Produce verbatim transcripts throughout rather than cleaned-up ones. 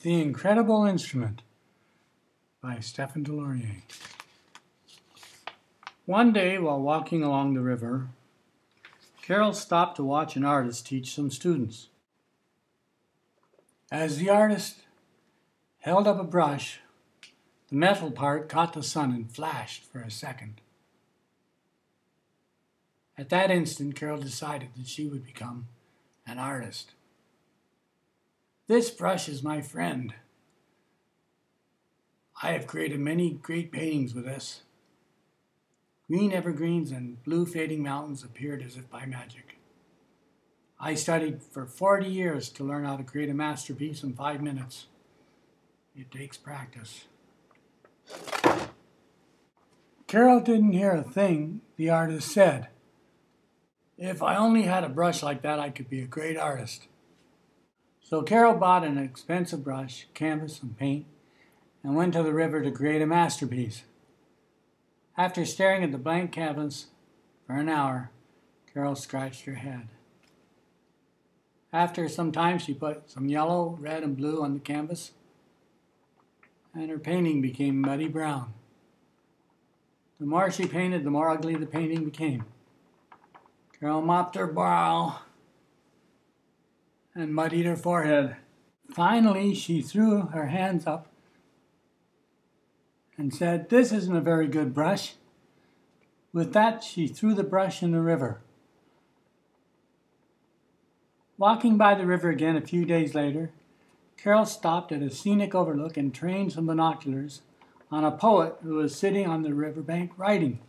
The Incredible Instrument by Stefan des Lauriers. One day, while walking along the river, Carol stopped to watch an artist teach some students. As the artist held up a brush, the metal part caught the sun and flashed for a second. At that instant, Carol decided that she would become an artist. "This brush is my friend. I have created many great paintings with this." Green evergreens and blue fading mountains appeared as if by magic. "I studied for forty years to learn how to create a masterpiece in five minutes. It takes practice." Carol didn't hear a thing the artist said. "If I only had a brush like that, I could be a great artist." So Carol bought an expensive brush, canvas, and paint, and went to the river to create a masterpiece. After staring at the blank canvas for an hour, Carol scratched her head. After some time, she put some yellow, red, and blue on the canvas, and her painting became muddy brown. The more she painted, the more ugly the painting became. Carol mopped her brow and muddied her forehead. Finally, she threw her hands up and said, "This isn't a very good brush." With that, she threw the brush in the river. Walking by the river again a few days later, Carol stopped at a scenic overlook and trained some binoculars on a poet who was sitting on the riverbank writing.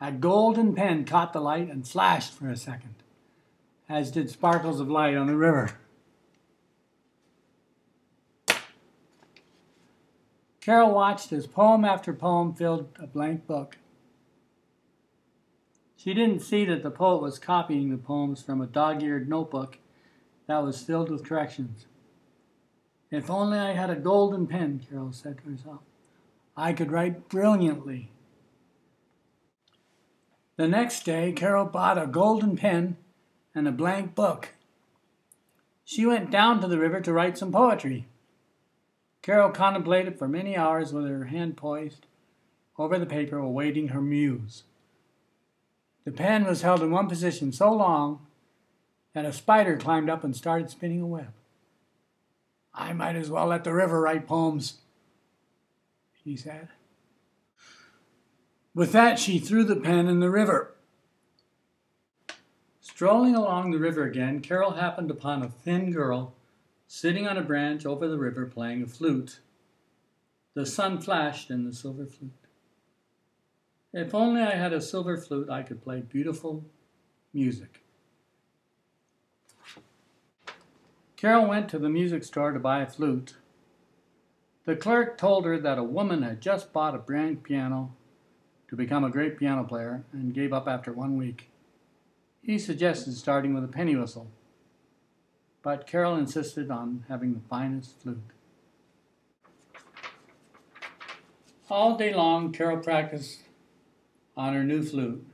A golden pen caught the light and flashed for a second, as did sparkles of light on the river. Carol watched as poem after poem filled a blank book. She didn't see that the poet was copying the poems from a dog-eared notebook that was filled with corrections. "If only I had a golden pen," Carol said to herself, "I could write brilliantly." The next day, Carol bought a golden pen and a blank book. She went down to the river to write some poetry. Carol contemplated for many hours with her hand poised over the paper, awaiting her muse. The pen was held in one position so long that a spider climbed up and started spinning a web. "I might as well let the river write poems," she said. With that, she threw the pen in the river. Strolling along the river again, Carol happened upon a thin girl sitting on a branch over the river playing a flute. The sun flashed in the silver flute. "If only I had a silver flute, I could play beautiful music." Carol went to the music store to buy a flute. The clerk told her that a woman had just bought a grand piano to become a great piano player and gave up after one week. He suggested starting with a penny whistle, but Carol insisted on having the finest flute. All day long, Carol practiced on her new flute.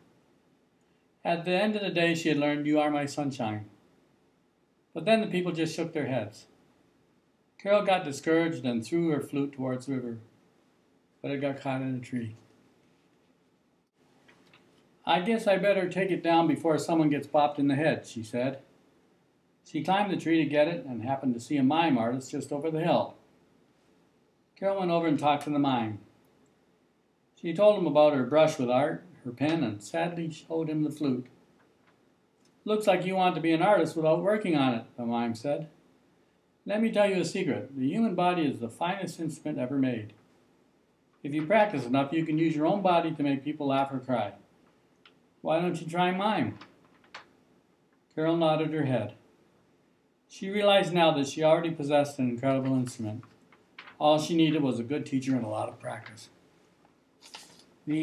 At the end of the day, she had learned "You Are My Sunshine." But then the people just shook their heads. Carol got discouraged and threw her flute towards the river, but it got caught in a tree. "I guess I better take it down before someone gets bopped in the head," she said. She climbed the tree to get it and happened to see a mime artist just over the hill. Carol went over and talked to the mime. She told him about her brush with art, her pen, and sadly showed him the flute. "Looks like you want to be an artist without working on it," the mime said. "Let me tell you a secret. The human body is the finest instrument ever made. If you practice enough, you can use your own body to make people laugh or cry. Why don't you try mime?" Carol nodded her head. She realized now that she already possessed an incredible instrument. All she needed was a good teacher and a lot of practice. The